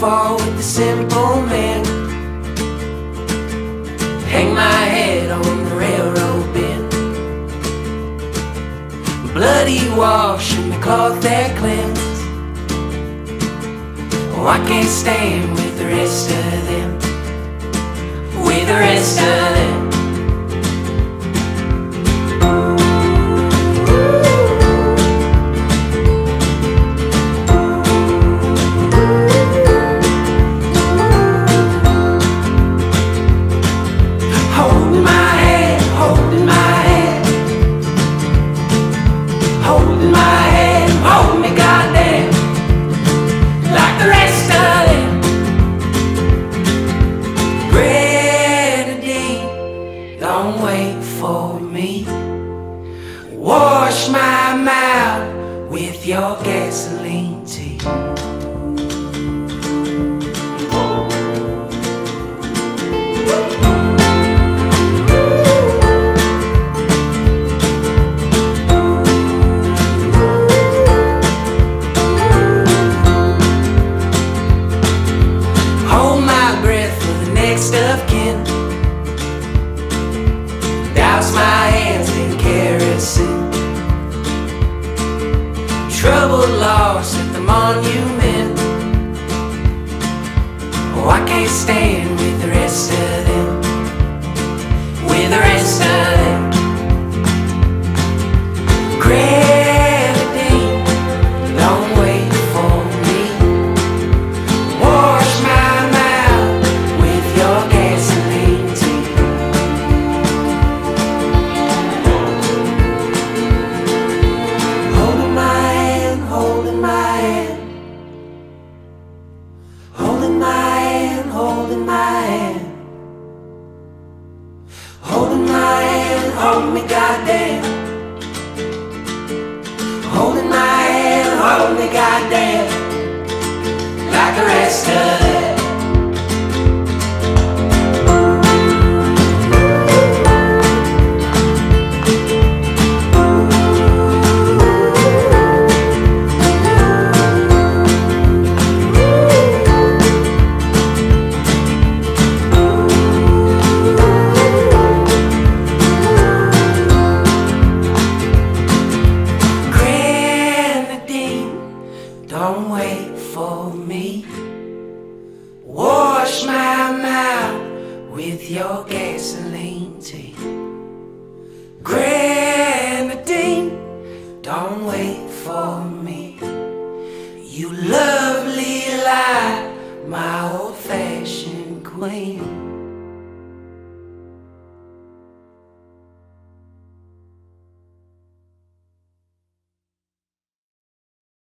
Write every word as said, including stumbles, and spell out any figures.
fall with the simple man. Hang my head on the railroad bend. Bloody wash and the cloth that cleansed. Oh, I can't stand with the rest of them. With the rest of them. Don't wait for me. Wash my mouth with your gasoline tea. Hold my breath for the next of kin. My hands in kerosene. Trouble lost at the monument. Oh, I can't stand with the rest of them. With the rest of them. Grenadine, don't wait for me. Wash my mouth with your gasoline tea. Hold me, goddamn. Holding my hand, hold me, goddamn. Like the rest of them. Don't wait for me. Wash my mouth with your gasoline tea. Grenadine, don't wait for me. You lovely lie, my old-fashioned queen.